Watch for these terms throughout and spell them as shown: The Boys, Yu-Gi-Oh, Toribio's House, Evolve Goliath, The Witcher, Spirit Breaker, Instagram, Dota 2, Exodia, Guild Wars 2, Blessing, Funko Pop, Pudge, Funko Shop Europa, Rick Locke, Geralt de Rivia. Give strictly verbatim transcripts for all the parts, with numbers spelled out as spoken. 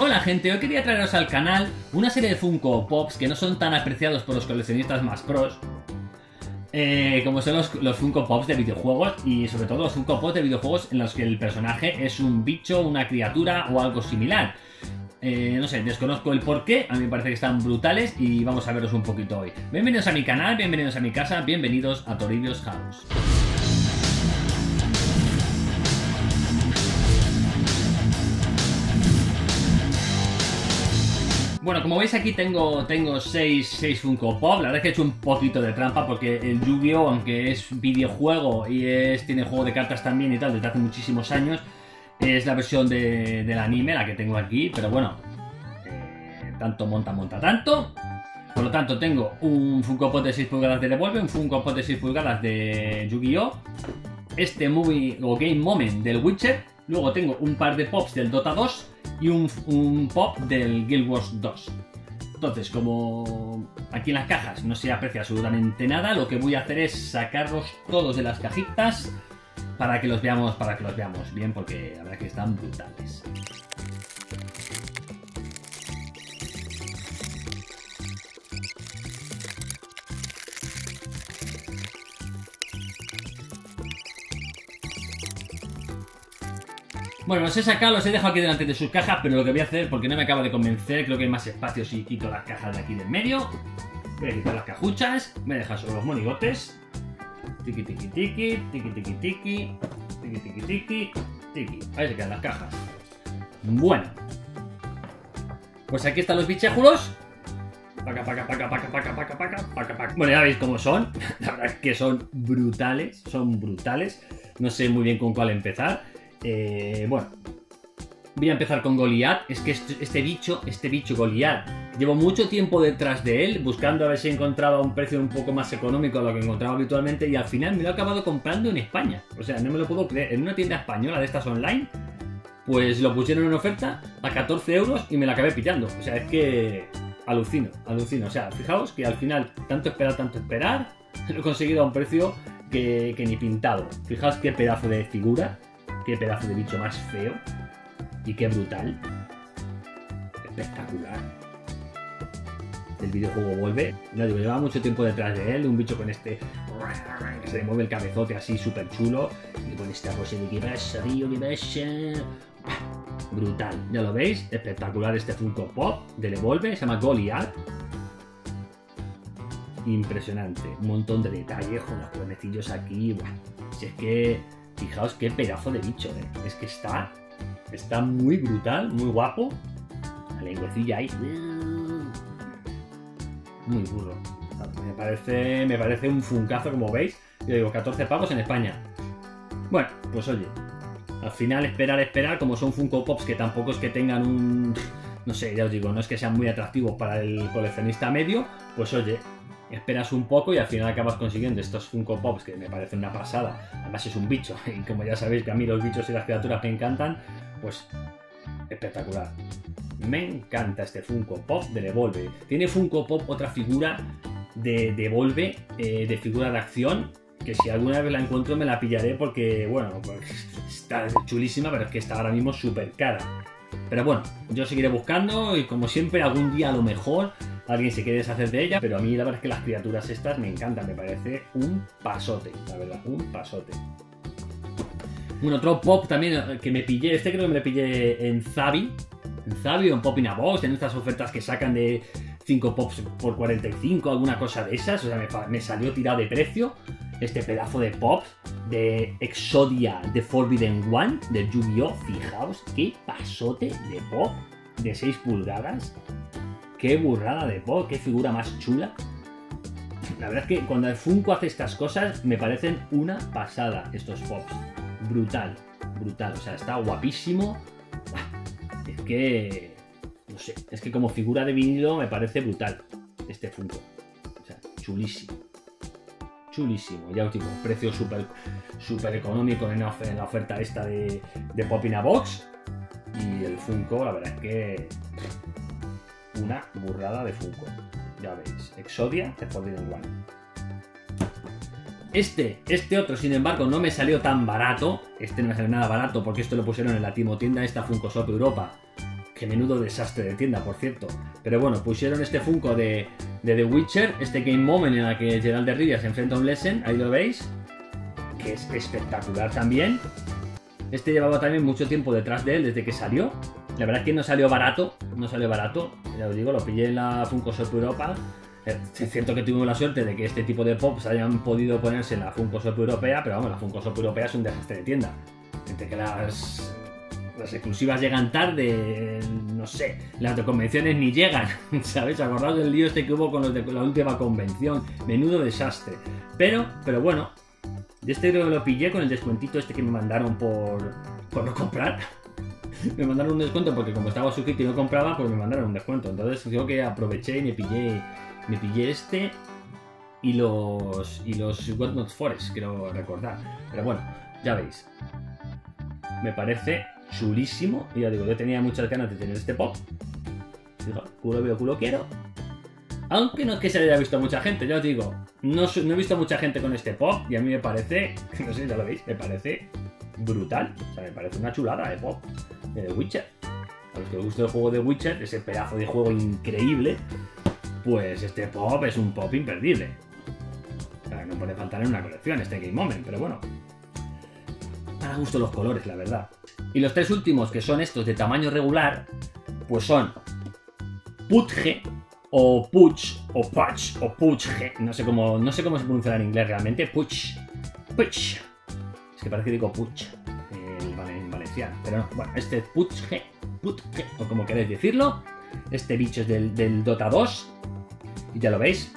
Hola gente, hoy quería traeros al canal una serie de Funko Pops que no son tan apreciados por los coleccionistas más pros, eh, como son los, los Funko Pops de videojuegos, y sobre todo los Funko Pops de videojuegos en los que el personaje es un bicho, una criatura o algo similar. Eh, no sé, desconozco el porqué, a mí me parece que están brutales y vamos a veros un poquito hoy. Bienvenidos a mi canal, bienvenidos a mi casa, bienvenidos a Toribio's House. Bueno, como veis aquí tengo tengo seis Funko Pop. La verdad es que he hecho un poquito de trampa porque el Yu-Gi-Oh, aunque es videojuego y es, tiene juego de cartas también y tal, desde hace muchísimos años, es la versión de, del anime la que tengo aquí, pero bueno, eh, tanto monta, monta tanto. Por lo tanto, tengo un Funko Pop de seis pulgadas de Devolve, un Funko Pop de seis pulgadas de Yu-Gi-Oh, este Movie o Game Moment del Witcher, luego tengo un par de Pops del Dota dos y un, un Pop del Guild Wars dos. Entonces, como aquí en las cajas no se aprecia absolutamente nada, lo que voy a hacer es sacarlos todos de las cajitas para que los veamos, para que los veamos bien, porque la verdad que están brutales. Bueno, los he sacado, los he dejado aquí delante de sus cajas, pero lo que voy a hacer, porque no me acaba de convencer, creo que hay más espacio si quito las cajas de aquí del medio. Voy a quitar las cajuchas, voy a dejar solo los monigotes. Tiki tiki tiki, tiki tiki tiki, tiki tiki tiki, tiki. Ahí se quedan las cajas. Bueno, pues aquí están los bichejulos. Paca, paca, paca, paca, paca, paca, paca, paca, paca. Bueno, ya veis cómo son. La verdad es que son brutales, son brutales. No sé muy bien con cuál empezar. Eh, bueno, voy a empezar con Goliath. Es que este, este bicho, este bicho Goliath, llevo mucho tiempo detrás de él, buscando a ver si encontraba un precio un poco más económico a lo que encontraba habitualmente, y al final me lo he acabado comprando en España. O sea, no me lo puedo creer. En una tienda española de estas online, pues lo pusieron en oferta a catorce euros y me la acabé pillando. O sea, es que alucino, alucino. O sea, fijaos que al final, tanto esperar, tanto esperar, lo he conseguido a un precio que, que ni pintado. Fijaos qué pedazo de figura, qué pedazo de bicho más feo y qué brutal. Espectacular. El videojuego vuelve, no digo, llevaba mucho tiempo detrás de él, un bicho con este que se le mueve el cabezote así súper chulo y con esta cosa de que pasa, tío, que pasa. Brutal, ya lo veis, espectacular este Funko Pop del Evolve, se llama Goliath. Impresionante, un montón de detalles con los cuernecillos aquí. Buah. Si es que, fijaos qué pedazo de bicho, ¿eh? Es que está, está muy brutal, muy guapo. La lengüecilla ahí. Muy burro. Me parece, me parece un funcazo, como veis. Yo digo, catorce pavos en España. Bueno, pues oye, al final esperar, esperar, como son Funko Pops que tampoco es que tengan un... No sé, ya os digo, no es que sean muy atractivos para el coleccionista medio, pues oye, esperas un poco y al final acabas consiguiendo estos Funko Pops que me parecen una pasada. Además es un bicho, y como ya sabéis que a mí los bichos y las criaturas me encantan, pues espectacular. Me encanta este Funko Pop del Evolve. Tiene Funko Pop otra figura de, de Evolve, eh, de figura de acción, que si alguna vez la encuentro me la pillaré porque, bueno, pues, está chulísima, pero es que está ahora mismo súper cara. Pero bueno, yo seguiré buscando y como siempre algún día a lo mejor alguien se quiere deshacer de ella, pero a mí la verdad es que las criaturas estas me encantan, me parece un pasote, la verdad, un pasote. Un otro Pop también que me pillé, este creo que me lo pillé en Zabi, en Zabi o en Pop in a Box, en estas ofertas que sacan de cinco pops por cuarenta y cinco, alguna cosa de esas. O sea, me, me salió tirado de precio este pedazo de Pops de Exodia de Forbidden One, de Yu-Gi-Oh. Fijaos qué pasote de Pop, de seis pulgadas, qué burrada de Pop, qué figura más chula. La verdad es que cuando el Funko hace estas cosas me parecen una pasada estos Pops. Brutal, brutal, o sea, está guapísimo. Es que, no sé, es que como figura de vinilo me parece brutal este Funko. O sea, chulísimo, chulísimo. Ya os digo, precio súper súper económico en la, en la oferta esta de, de Pop in a Box. Y el Funko, la verdad es que una burrada de Funko. Ya veis, Exodia de Forbidden One. Este, este otro, sin embargo, no me salió tan barato. Este no me salió nada barato porque esto lo pusieron en la Timo tienda, esta Funko Shop Europa, Que menudo desastre de tienda, por cierto. Pero bueno, pusieron este Funko de, de The Witcher, este Game Moment en el que Geralt de Rivia se enfrenta a un Blessing, ahí lo veis, que es espectacular también. Este llevaba también mucho tiempo detrás de él desde que salió. La verdad es que no salió barato, no salió barato, ya os digo, lo pillé en la Funko Shop Europa. Es cierto que tuvimos la suerte de que este tipo de pops hayan podido ponerse en la Funko Shop Europea, pero vamos, la Funko Shop Europea es un desastre de tienda. Entre que las... las exclusivas llegan tarde, no sé, las de convenciones ni llegan, ¿sabéis? Acordaos del lío este que hubo con los de la última convención, menudo desastre. Pero, pero bueno, yo este creo que lo pillé con el descuentito este que me mandaron por, por no comprar. Me mandaron un descuento porque como estaba suscrito y no compraba, pues me mandaron un descuento. Entonces creo que aproveché y me pillé, me pillé este y los, y los Whatnot Forest, creo recordar. Pero bueno, ya veis. Me parece... chulísimo, y ya digo, yo tenía muchas ganas de tener este pop. Digo, culo veo, culo quiero. Aunque no es que se haya visto mucha gente, ya os digo, no, no he visto mucha gente con este pop y a mí me parece, no sé, ya lo veis, me parece brutal. O sea, me parece una chulada de pop de The Witcher. A los que os gusta el juego de Witcher, ese pedazo de juego increíble, pues este pop es un pop imperdible. O sea, no puede faltar en una colección este Game Moment, pero bueno. A gusto los colores, la verdad. Y los tres últimos, que son estos de tamaño regular, pues son Pudge, o Pudge, o Pudge, o Pudge, no sé cómo, no sé cómo se pronuncia en inglés realmente, Pudge, Pudge, es que parece que digo Pudge, en valenciano, pero no, bueno, este Pudge, Pudge, o como queréis decirlo, este bicho es del, del Dota dos, y ya lo veis.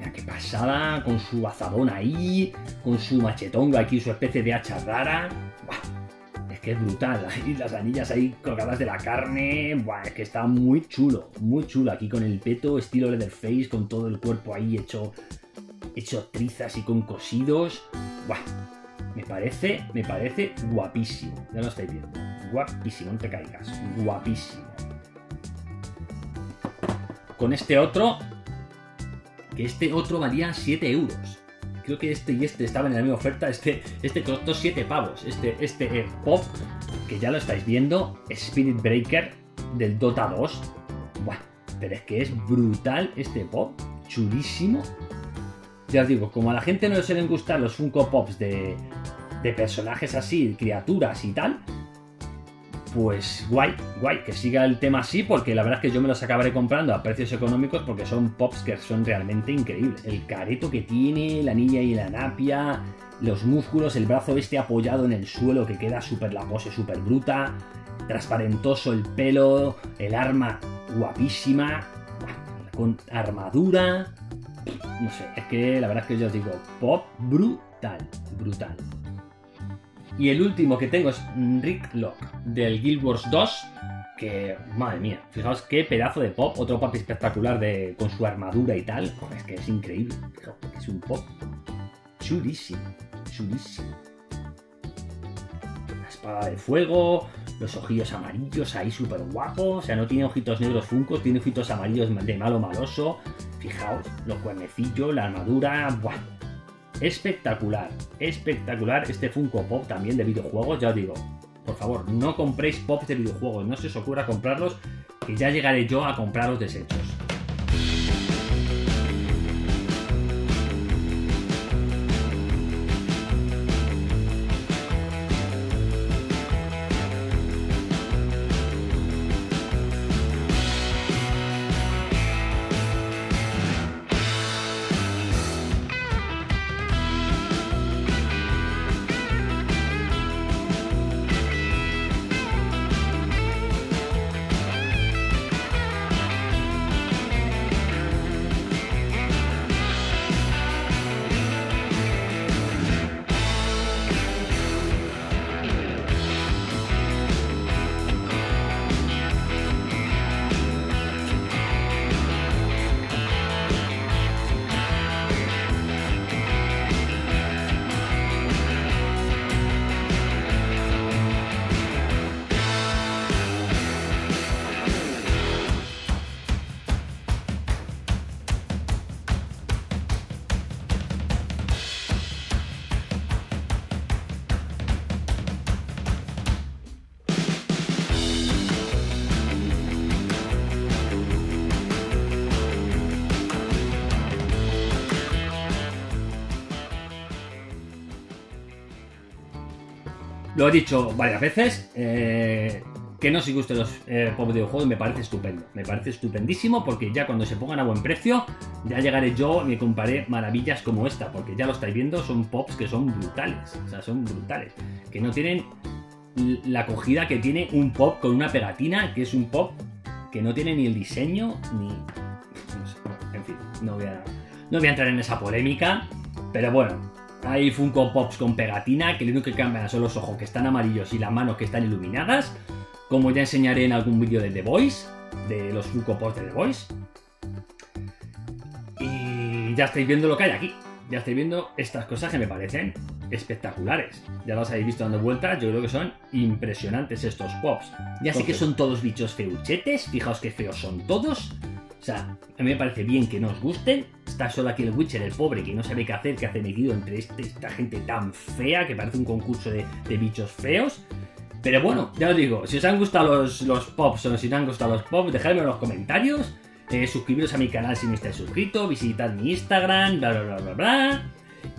Mira qué pasada, con su azadón ahí, con su machetonga aquí, su especie de hacha rara. Buah, es que es brutal, ahí las anillas ahí colgadas de la carne. Buah, es que está muy chulo, muy chulo. Aquí con el peto, estilo Leatherface, con todo el cuerpo ahí hecho, hecho trizas y con cosidos. Buah, me parece, me parece guapísimo. Ya lo estáis viendo. Guapísimo, no te caigas. Guapísimo. Con este otro... este otro valía siete euros. Creo que este y este estaban en la misma oferta. Este, este costó siete pavos. Este, este pop, que ya lo estáis viendo, Spirit Breaker del Dota dos. Buah, pero es que es brutal este pop. Chulísimo. Ya os digo, como a la gente no le suelen gustar los Funko Pops de, de personajes así, criaturas y tal, pues guay, guay, que siga el tema así, porque la verdad es que yo me los acabaré comprando a precios económicos porque son pops que son realmente increíbles. El careto que tiene, la anilla y la napia, los músculos, el brazo este apoyado en el suelo que queda súper la pose, súper bruta, transparentoso el pelo, el arma guapísima, con armadura, no sé, es que la verdad es que yo os digo, pop brutal, brutal. Y el último que tengo es Rick Locke, del Guild Wars dos, que, madre mía, fijaos qué pedazo de pop, otro pop espectacular de, con su armadura y tal, es que es increíble, fijaos, es un pop chulísimo, chulísimo. La espada de fuego, los ojillos amarillos ahí súper guapos, o sea, no tiene ojitos negros Funko, tiene ojitos amarillos de malo maloso, fijaos, los cuernecillos, la armadura, ¡buah! Espectacular, espectacular este Funko Pop también de videojuegos, ya os digo, por favor, no compréis pops de videojuegos, no se os ocurra comprarlos, que ya llegaré yo a comprar los desechos. Lo he dicho varias veces, eh, que no os gusten los eh, pop de videojuegos me parece estupendo. Me parece estupendísimo porque ya cuando se pongan a buen precio, ya llegaré yo y me compraré maravillas como esta. Porque ya lo estáis viendo, son pops que son brutales. O sea, son brutales. Que no tienen la acogida que tiene un pop con una pegatina, que es un pop que no tiene ni el diseño, ni... No sé, en fin, no voy a, no voy a entrar en esa polémica, pero bueno... Hay Funko Pops con pegatina, que lo único que cambian son los ojos que están amarillos y las manos que están iluminadas, como ya enseñaré en algún vídeo de The Boys, de los Funko Pops de The Boys. Y ya estáis viendo lo que hay aquí, ya estáis viendo estas cosas que me parecen espectaculares. Ya las habéis visto dando vueltas, yo creo que son impresionantes estos Pops. Ya sé que son todos bichos feuchetes, fijaos que feos son todos. O sea, a mí me parece bien que no os gusten. Está solo aquí el Witcher, el pobre, que no sabe qué hacer, que hace metido entre este, esta gente tan fea, que parece un concurso de, de bichos feos. Pero bueno, ya os digo, si os han gustado los, los pops o si no han gustado los pops, dejadme en los comentarios. Eh, suscribiros a mi canal si no estáis suscritos, visitad mi Instagram, bla, bla, bla, bla, bla.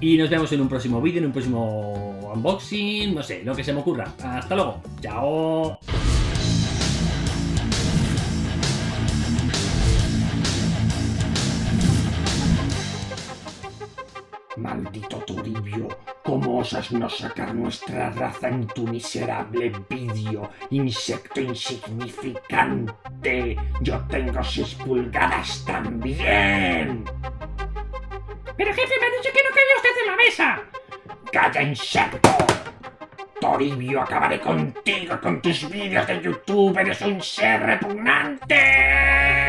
Y nos vemos en un próximo vídeo, en un próximo unboxing, no sé, lo que se me ocurra. Hasta luego, chao. Maldito Toribio, ¿cómo osas no sacar nuestra raza en tu miserable vídeo, insecto insignificante? Yo tengo seis pulgadas también. Pero jefe, me ha dicho que no quería usted en la mesa. ¡Calla, insecto! Toribio, acabaré contigo, con tus vídeos de YouTube, eres un ser repugnante.